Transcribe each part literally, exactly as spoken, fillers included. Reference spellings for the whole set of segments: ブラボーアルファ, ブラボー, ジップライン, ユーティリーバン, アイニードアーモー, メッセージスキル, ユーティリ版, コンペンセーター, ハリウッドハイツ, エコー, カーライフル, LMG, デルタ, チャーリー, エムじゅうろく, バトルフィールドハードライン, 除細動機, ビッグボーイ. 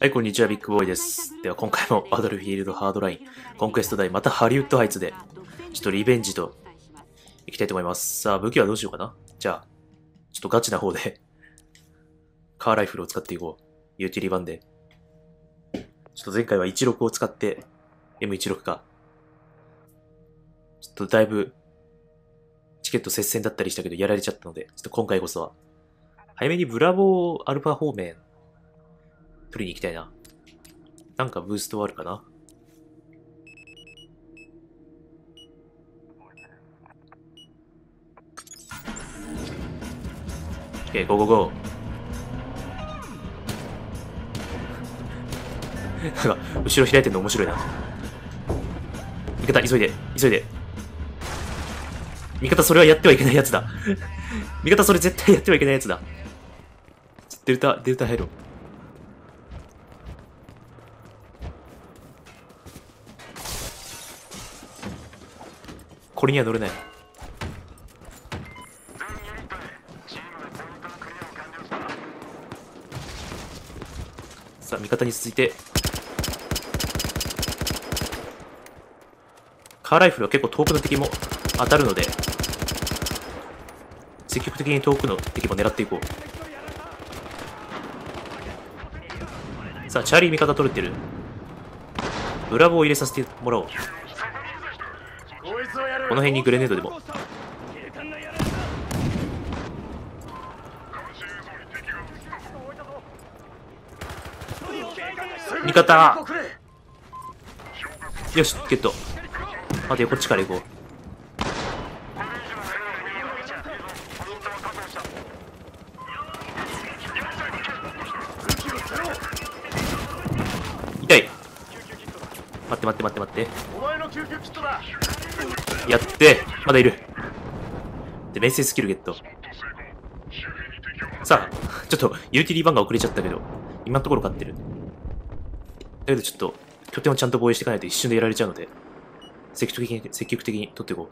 はい、こんにちは、ビッグボーイです。では、今回もバトルフィールドハードライン、コンクエスト台、またハリウッドハイツで、ちょっとリベンジといきたいと思います。さあ、武器はどうしようかな。じゃあ、ちょっとガチな方で、カーライフルを使っていこう。ユーティリ版で。ちょっと前回はじゅうろくを使って、エムじゅうろく か。ちょっとだいぶ、チケット接戦だったりしたけど、やられちゃったので、ちょっと今回こそは、早めにブラボーアルファ方面、取りに行きたいな。なんかブーストはあるかな。OK、ゴーゴーゴー。なんか、後ろ開いてんの面白いな。味方、急いで、急いで。味方、それはやってはいけないやつだ。味方、それ絶対やってはいけないやつだ。デルタ、デルタ入ろう。これには乗れない。さあ、味方に続いて。カーライフルは結構遠くの敵も当たるので、積極的に遠くの敵も狙っていこう。さあ、チャーリー味方取れてる。ブラボーを入れさせてもらおう。この辺にグレネードでも。味方、よし、ゲット。待てよ、こっちから行こう。痛い。待って待って待って待って、やって、まだいる。で、メッセージスキルゲット。さあ、ちょっとユーティリーバンが遅れちゃったけど、今のところ勝ってる。だけどちょっと拠点をちゃんと防衛していかないと一瞬でやられちゃうので、積極的に積極的に取っていこ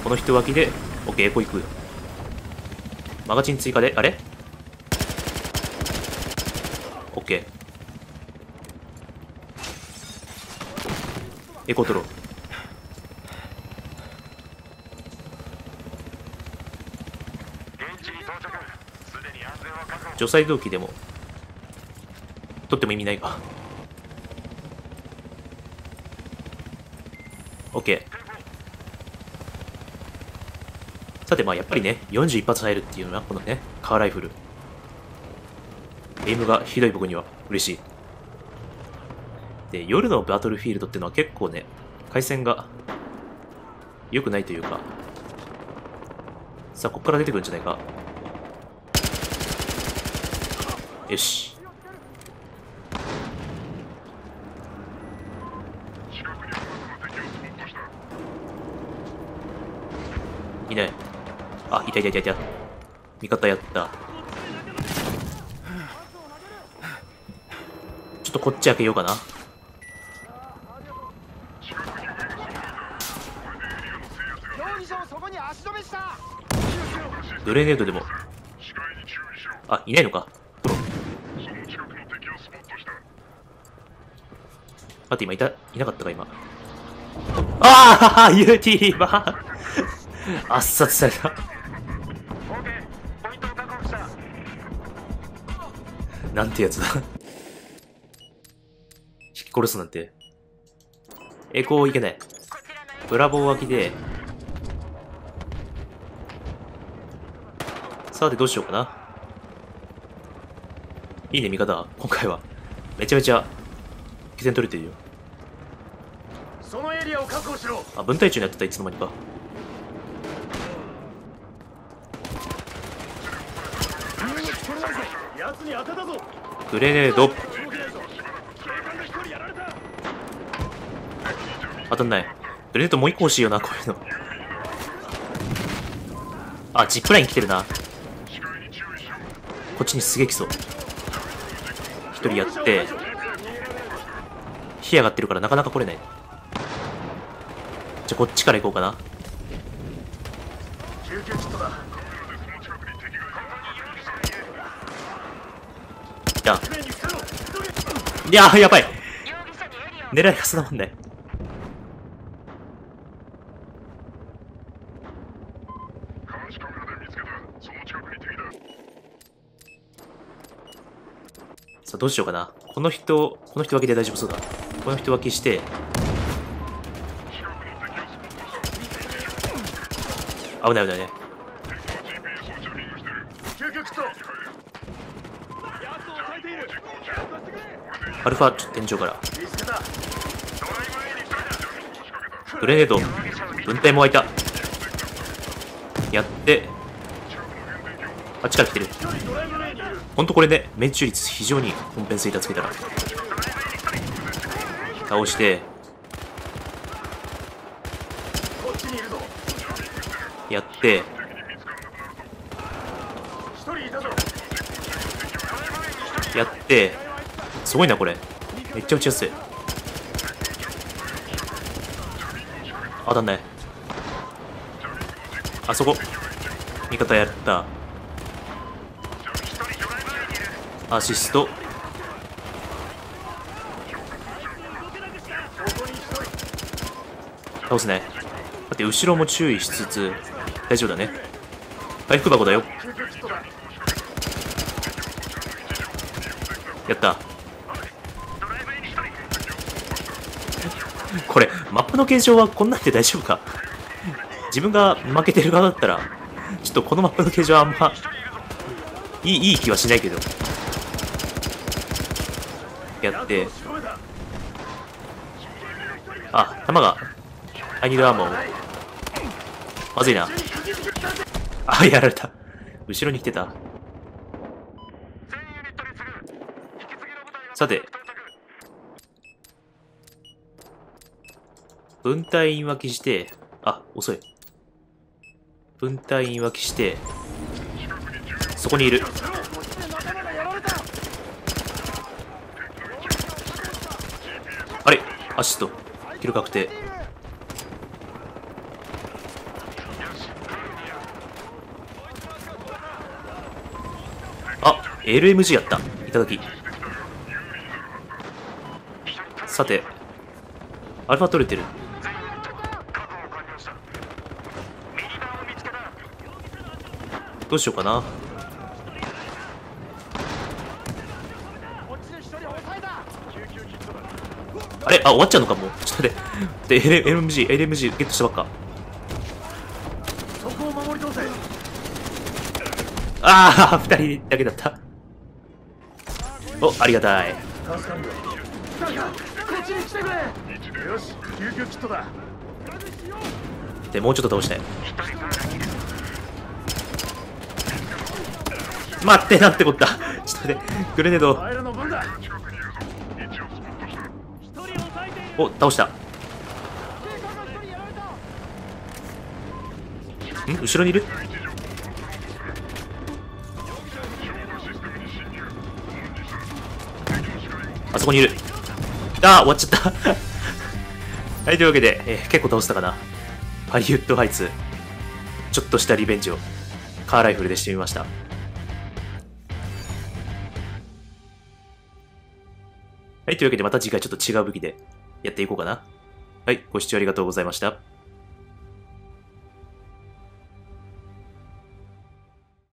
う。この人脇で OK、 エコ行く。マガジン追加で、あれ ?OK、 エコ取ろう。除細動機でも取っても意味ないか。 OK、 さて、まあやっぱりね、よんじゅういち発入るっていうのはこのね、カーライフルエイムがひどい僕には嬉しい。で、夜のバトルフィールドっていうのは結構ね、回線が良くないというか。さあ、ここから出てくるんじゃないか。よし。いない。あ、いたいたいたいた。味方やった。ちょっとこっち開けようかな。グレネードでも。あ、いないのか。待って、今いた、いなかったか今。ああ、ユーティーバー圧殺された。なんてやつだ。引き殺すなんて。エコーいけない。ブラボー脇で。さて、どうしようかな。いいね、味方。今回はめちゃめちゃ気戦取れてるよ。そのエリアを確保しろ。あ、分隊長になってた、いつの間にか。グレネード当たんない。グレネードもう一個欲しいよな、こういうの。あ、ジップライン来てるな。こっちにすげえ来そう。一人やって、火上がってるからなかなか来れない。じゃあこっちから行こうかな。来た。いやー、やばい。狙いが定まんない。さあ、どうしようかな。この人、この人分けで大丈夫そうだ。この人分けして、危ない危ないね。アルファ、ちょっと天井から。グレネード、分隊も開いた。やって、あっちから来てる。ほんとこれで、命中率非常にコンペンセーターつけたら。倒して、やって、やって、すごいなこれ。めっちゃ打ちやすい。当たんない。あそこ。味方やった。アシスト。倒すね。待って、後ろも注意しつつ、大丈夫だね。回復箱だよ。やった。これ、マップの検証はこんなんで大丈夫か。自分が負けてる側だったら、ちょっとこのマップの形状はあんまいい、いい気はしないけど。やって。あ、弾が、アイニードアーモー。まずいな。あ、やられた。後ろに来てた。さて。分隊員分けして、あ、遅い。分隊員分けして、そこにいる。あれ、アシストキル確定。あ、エルエムジー やった。いただき。さて、アルファ取れてる。どうしようかな。あれ、あ、終わっちゃうのかもう。ちょっと待って。で、エルエムジー、エルエムジー ゲットしたばっか。ああ、二人だけだった。お、ありがたい。で、もうちょっと倒したい。待って、なんてこった。ちょっと待って、グレネード。お、倒した。ん？後ろにいる？あそこにいる。あー、終わっちゃった。はい、というわけで、えー、結構倒したかな。ハリウッドハイツ。ちょっとしたリベンジを、カーライフルでしてみました。はい、というわけでまた次回ちょっと違う武器でやっていこうかな。はい、ご視聴ありがとうございました。